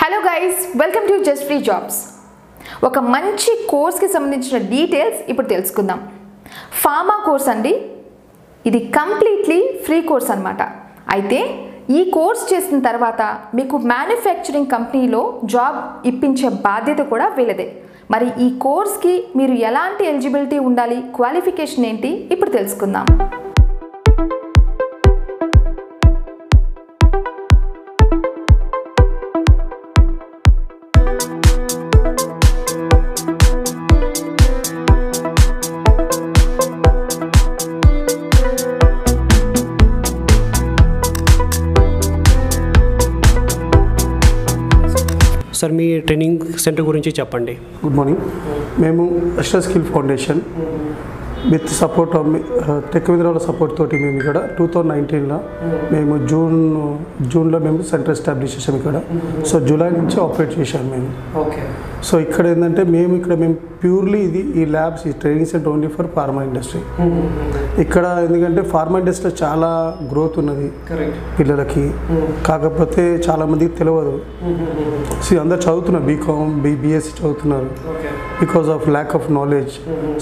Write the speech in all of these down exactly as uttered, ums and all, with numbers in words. Hello guys welcome to just free jobs ఒక మంచి course కి సంబంధించిన డీటెయిల్స్ ఇప్పుడు తెలుసుకుందాం ఫార్మా కోర్స్ అండి ఇది కంప్లీట్లీ ఫ్రీ కోర్స్ అన్నమాట అయితే ఈ కోర్స్ చేసిన తర్వాత మీకు మ్యానుఫ్యాక్చరింగ్ కంపెనీలో జాబ్ ఇప్పించే బాధ్యత కూడా వీళ్ళదే మరి ఈ కోర్స్ కి మీరు ఎలాంటి ఎలిజిబిలిటీ ఉండాలి క్వాలిఫికేషన్ ఏంటి ఇప్పుడు తెలుసుకుందాం सर मी ट्रेनिंग सेंटर गुरिंची चेप्पंडी गुड मार्निंग मेमू Astra skill foundation with support टेक्नोडरा सपोर्ट तो मेम टू थाउज़ेंड नाइंटीन मैं जून जून में सेंटर एस्टाब्लिश सो जुलाई नीचे ऑपरेट मैं सो इकड़े मेम मैं purely labs training centre only for pharma industry इकड़े फार्मा इंडस्ट्री चाला ग्रोथ पिल्लल की काकपोते चाला मंदिकी तेलवदु सो अंदर चदुवुतुन्नारु बीकॉम बीबीएस चदुवुतुन्नारु because of lack of knowledge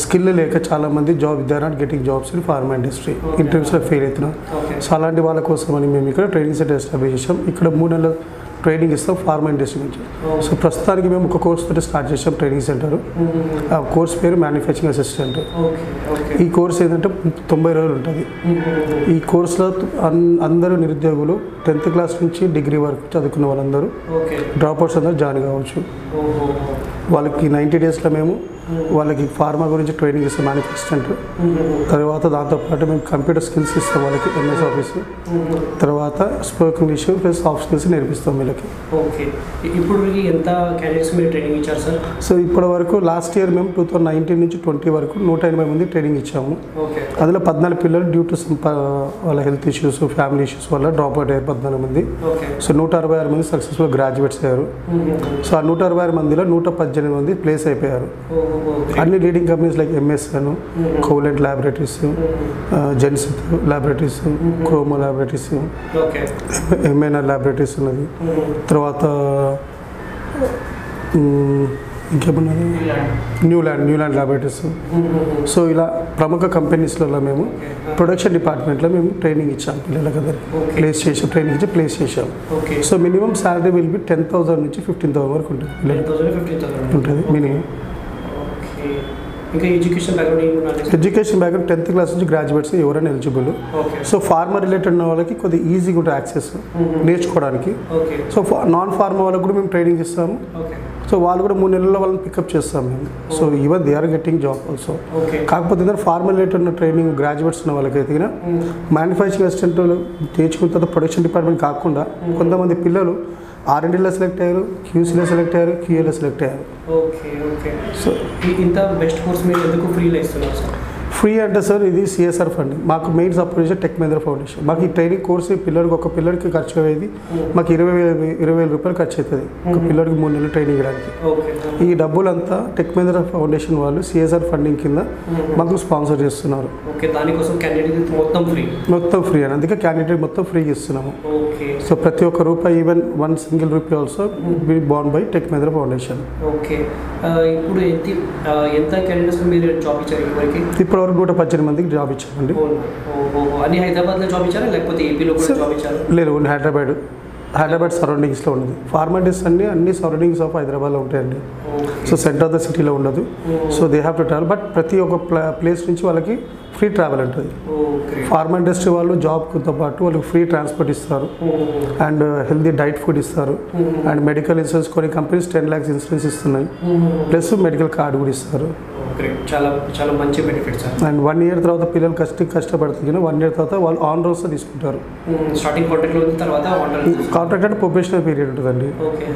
skill लेक चाला मंदिर job they are not getting jobs in pharma industry in terms of fail अवुतुन्नारु सो अलांटि वाळ्ळ कोसमनि मेमु इक्कड ट्रेनिंग सेंटर एस्टाब्लिश चेशाम इक्कड मूडु नेलल ट्रेनिंग इस्तां फार्मा इंडस्ट्री नुंचि सो प्रस्तानिकि मेमु ओक कोर्स तोटे स्टार्ट चेशाम ट्रेनिंग सेंटर आ कोर्स पेरु मैन्युफैक्चरिंग असिस्टेंट ई कोर्स एंटंटे तोंबै रोजुलु उंटदि ई कोर्स लो अंदरू निरुद्योगुलु टेंथ क्लास नुंचि डिग्री वरकु चदुवुकुन्न वाळ्ळंदरू ड्रॉप आउट्स अंदरू जॉइन कावच्चु वाळ्ळकि नब्बे डेस् लो मेमु वाली की फार्मा गुरिंची ट्रेनिंग मैन्युफैक्चरिंग तरवा दाँटो मैं कंप्यूटर स्किल्स वाली की एमएस ऑफिस तरवा spoken English plus soft skills नीचे सो इप्पटि वरकू लास्ट इयर मैं टू थाउज़ेंड नाइंटीन नुंची ट्वेंटी वरकू एक सौ अस्सी मंदी ट्रेनिंग इच्चामु अदुलो चौदह पिल्ललु ड्यू टू सम वाला हेल्थ इश्यूस फैमिली इश्यूस वाला ड्रॉप आउट अय्यारु चौदह मंदी सो एक सौ छियासठ मंदी सक्सेसफुल ग्राड्युएट्स अय्यारु सो एक सौ छियासठ मंदिलो एक सौ अठारह मंदी प्लेस अयिपोयारु अन्य leading companies like MS Covalent laboratories जेन्सी laboratories Chroma laboratories MNA laboratories तरवात इंका न्यूलैंड न्यूलैंड लैबोरेटरीज सो इला प्रमुख कंपनीस मैं प्रोडक्शन डिपार्टमेंट में ट्रेनिंग इच्छा पिछले place training place so minimum salary will be ten thousand नीचे फिफ्टीन थाउजेंड वरक minimum education background tenth class graduates एवरना एलिजिबल सो फार्मा रिलेटेड वाली को ईजी एक्सेस नेर्चुकोवडानिकी सो नॉन फार्मा वाळ्ळकु मैं ट्रेनिंग इस्तामु सो वाळ्ळु मूडु नेलल्लो वाळ्ळनि पिकअप चेस्तामु so even they are getting job also काकपोते फार्मा रिलेटेड ट्रेनिंग ग्राजुएट्स उन्न वाळ्ळकैते मैन्युफैक्चरिंग असिस्टेंट नेर्चुकुन्न तर्वात प्रोडक्शन डिपार्टमेंट काकुंडा कोंतमंदि पिल्ललु आरएनडी ला सेलेक्ट अय्यारु क्यूसी ला सेलेक्ट अय्यारु क्यूए ला सेलेक्ट अय्यारु ओके ओके सो इंत बेस्ट कोर्स में ఎందుకు फ्री ला ఇస్తున్నారు సార్ फ्री అంటే సార్ ఇది సిఎస్ఆర్ ఫండ్ మాకు మెయిన్ సపోర్ట్ టెక్నోడెరా ఫౌండేషన్ మాకు ఈ ట్రైనింగ్ కోర్స్ పిల్లలకు ఒక పిల్లలకు ఖర్చు అయ్యేది మాకు ఇరవై వేల రూపాయలు ఖర్చు అవుతది ఒక పిల్లలకు మూడు నెలలు ట్రైనింగ్ ఇవ్వడానికి ఓకే ఈ డబ్బులంతా టెక్నోడెరా ఫౌండేషన్ వాళ్ళు సిఎస్ఆర్ ఫండింగ్ కింద మాకు స్పాన్సర్ చేస్తున్నారు ఓకే దాని కోసం క్యాండిడేట్ మొత్తం ఫ్రీ మొత్తం ఫ్రీ అందుకే క్యాండిడేట్ మొత్తం ఫ్రీ ఇస్తున్నాము ఓకే సో ప్రతి ఒక్క రూపాయి ఈవెన్ వన్ సింగిల్ రూపాయి also be borne by టెక్నోడెరా foundation okay ఇప్పుడు ఎంత ఎంత క్యాండిడేట్స్ మీరు జాబ్ ఇచ్చారు ఇప్పటికి ఇప్పుడు నూట పద్దెనిమిది మందికి జాబ్ ఇచ్చామండి అన్ని హైదరాబాద్లో జాబ్ ఇచ్చారా లేకపోతే ఏపీలో కూడా జాబ్ ఇచ్చారా లేదు ఓన్లీ హైదరాబాద్ హైదరాబాద్ సరౌండింగ్స్లో ఉన్నది ఫార్మాటిస్ అన్ని అన్ని సరౌండింగ్స్ ఆఫ్ హైదరాబాద్లో ఉంటాయండి సో సెంటర్ ఆఫ్ ద సిటీలో ఉండదు so they have to travel but ప్రతి ఒక్క ప్లేస్ నుంచి వాళ్ళకి ఫ్రీ ట్రావెల్ ఉంటుంది ఫార్మా ఇండస్ట్రీ వాళ్ళు జాబ్తో పాటు వాళ్ళకి ఫ్రీ ట్రాన్స్పోర్ట్ ఇస్తారు అండ్ హెల్దీ డైట్ ఫుడ్ ఇస్తారు అండ్ మెడికల్ ఇన్సూరెన్స్ కొన్ని కంపెనీస్ టెన్ ల్యాక్స్ ఇన్సూరెన్స్ ఇస్తున్నాయి ప్లస్ మెడికల్ కార్డు కూడా ఇస్తారు చాలా చాలా మంచి బెనిఫిట్స్ అండ్ వన్ ఇయర్ తర్వాత పిల్లలు కష్ట కష్టపడుతున్నారు వన్ ఇయర్ తర్వాత వాళ్ళు ఆన్ రోల్స్ తీసుకుంటారు స్టార్టింగ్ కాంట్రాక్ట్ వచ్చిన తర్వాత ఆన్ రోల్స్ కాంట్రాక్ట్ అంటే ప్రొబేషనరీ పీరియడ్ ఉంటుందండి okay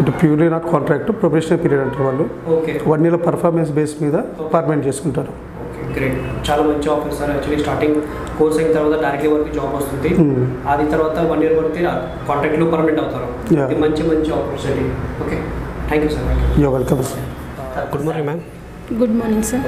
it purely not contract probationary period అంటారు వాళ్ళు okay one year performance base మీద పర్మనెంట్ చేసుకుంటారు ఓకే గ్రేట్ చాలా మంచి offer sir actually starting course అయిన తర్వాత డైరెక్ట్లీ వర్క్ జాబ్ వస్తుంది ఆది తర్వాత వన్ ఇయర్ వర్క్ కాంట్రాక్ట్ లో పర్మనెంట్ అవుతారు ఇది మంచి మంచి opportunity okay thank you sir you are welcome sir good morning ma'am good morning sir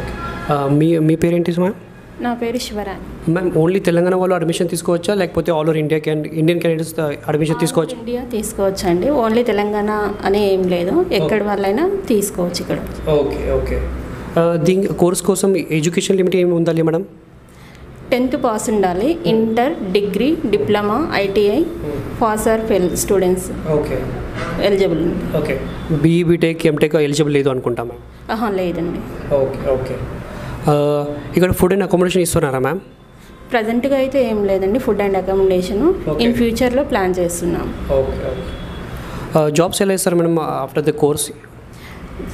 మీ మీ పేరేంటి మ్యామ్ నా పేరు శివరాణి. మ్యామ్ ఓన్లీ తెలంగాణ వాళ్ళు అడ్మిషన్ తీసుకోవచ్చా లేకపోతే all over India can Indian candidates admission తీసుకోవచ్చు? ఇండియా తీసుకోవచ్చు అండి, ఓన్లీ తెలంగాణ అనే ఏం లేదు, ఎక్కడి వాళ్ళైనా తీసుకోవచ్చు ఇక్కడ. Okay okay. దీని కోర్స్ కోసం ఎడ్యుకేషన్ లిమిట్ ఏమి ఉండాలి మేడం? టెన్త్ పాస్ ఉండాలి, inter, degree, diploma, ITI pass or fail students okay eligible. Okay. BE BTech MTech eligible లేదు అనుకుంటామా? ఆహా లేదండి. Okay okay. ఇక్కడ ఫుడ్ అండ్ అకామిడేషన్ ఇస్తున్నారా మ్యామ్? ప్రజెంట్గా అయితే ఏం లేదండి ఫుడ్ అండ్ అకామిడేషన్, ఇన్ ఫ్యూచర్లో ప్లాన్ చేస్తున్నాం. Okay okay. జాబ్స్ ఎలా ఇస్తారు madam after the course?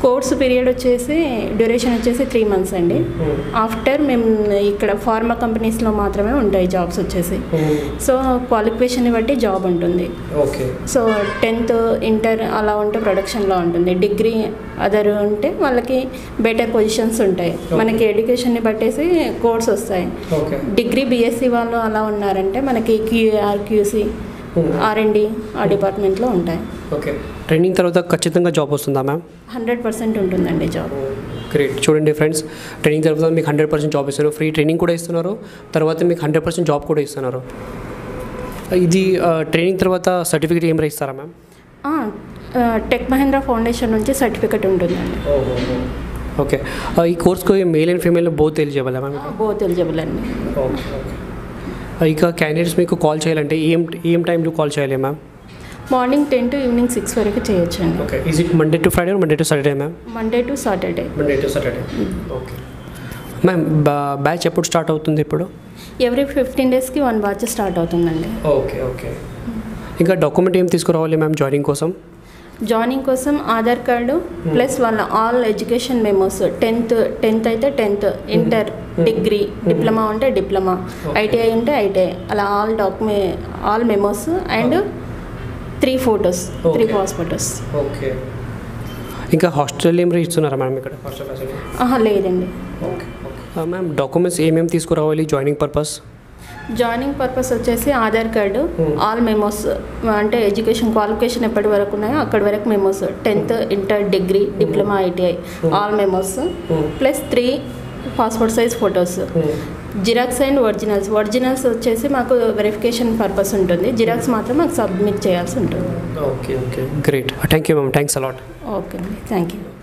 Course period వచ్చేసి డ్యూరేషన్ వచ్చేసి త్రీ మంత్స్ అండి. ఆఫ్టర్ మేము ఇక్కడ ఫార్మా కంపెనీస్లో మాత్రమే ఉంటాయి జాబ్స్ వచ్చేసి, సో క్వాలిఫికేషన్ని బట్టి జాబ్ ఉంటుంది. ఓకే. సో టెన్త్ ఇంటర్ అలా ఉంటే ప్రొడక్షన్లో ఉంటుంది, డిగ్రీ అదర్ ఉంటే వాళ్ళకి బెటర్ పొజిషన్స్ ఉంటాయి, మనకి ఎడ్యుకేషన్ని బట్టేసి కోర్స్ వస్తాయి. డిగ్రీ బీఎస్సీ వాళ్ళు అలా ఉన్నారంటే మనకి QR QC R and D ఆ డిపార్ట్మెంట్లో ఉంటాయి. ఓకే. ట్రైనింగ్ తర్వాత ఖచ్చితంగా జాబ్ వస్తుందా మ్యామ్? హండ్రెడ్ పర్సెంట్ ఉంటుందండి జాబ్. గ్రేట్. చూడండి ఫ్రెండ్స్, ట్రైనింగ్ తర్వాత మీకు హండ్రెడ్ పర్సెంట్ జాబ్ ఇస్తున్నారు, ఫ్రీ ట్రైనింగ్ కూడా ఇస్తున్నారు, తర్వాత మీకు హండ్రెడ్ పర్సెంట్ జాబ్ కూడా ఇస్తున్నారు. ఇది ట్రైనింగ్ తర్వాత సర్టిఫికేట్ ఏం ఇస్తారా మ్యామ్? టెక్ మహేంద్ర ఫౌండేషన్ నుంచి సర్టిఫికేట్ ఉంటుందండి. ఓకే. ఈ కోర్స్కి male and female both eligible ma'am? Both eligible అండి. Okay okay. ఇక క్యాండిడేట్స్ మీకు కాల్ చేయాలంటే ఏం ఏం టైంలో కాల్ చేయాలి ma'am? Morning ten to evening six వరకు చేయొచ్చు అండి. Okay. Is it Monday to Friday Monday to Saturday ma'am? Monday to Saturday. Monday to Saturday. Okay ma'am. Batch ఎప్పుడు స్టార్ట్ అవుతుంది? ఇప్పుడు ఎవ్రీ ఫిఫ్టీన్ డేస్కి వన్ బ్యాచ్ స్టార్ట్ అవుతుందండి. Okay okay. ఇంకా document ఏం తీసుకురావాలి మ్యామ్ జాయినింగ్ కోసం? జాయినింగ్ కోసం ఆధార్ కార్డు ప్లస్ వాళ్ళ all education memos, tenth tenth అయితే టెన్త్, ఇంటర్, డిగ్రీ, డిప్లొమా ఉంటే డిప్లొమా, ఐటీఐ ఉంటే ఐటీఐ, అలా all document all memos and three photos, three pass photos. Okay. ఇంకా హాస్టల్ ఏం ఇస్తున్నారా మ్యామ్ ఇక్కడ? లేదండి. Okay okay. మ్యామ్ డాక్యుమెంట్స్ ఏమేమి తీసుకురావాలి జాయినింగ్ పర్పస్? జాయినింగ్ పర్పస్ వచ్చేసి ఆధార్ కార్డు, ఆల్ మెమోస్ అంటే ఎడ్యుకేషన్ క్వాలిఫికేషన్ ఎప్పటి వరకు ఉన్నాయో అక్కడి వరకు memos, tenth, inter, degree, diploma, ITI all memos plus three passport size photos, xerox and originals. Originals వచ్చేసి మాకు వెరిఫికేషన్ పర్పస్ ఉంటుంది, జిరాక్స్ మాత్రం మాకు సబ్మిట్ చేయాల్సి ఉంటుంది. Okay okay. Great. Thank you ma'am. Thanks a lot. Okay thank you.